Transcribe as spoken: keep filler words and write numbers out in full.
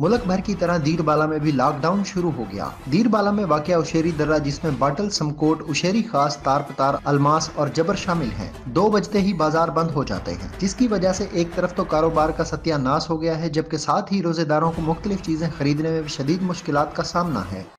मुल्क भर की तरह दीर बाला में भी लॉकडाउन शुरू हो गया। दीर बाला में वाकया उशेरी दर्रा जिसमें बाटल, समकोट, उशेरी खास, तार पतार, अलमास और जबर शामिल हैं, दो बजते ही बाजार बंद हो जाते हैं, जिसकी वजह से एक तरफ तो कारोबार का सत्यानाश हो गया है, जबकि साथ ही रोजेदारों को मुख्तलिफ चीजें खरीदने में भी शदीद मुश्किलात का सामना है।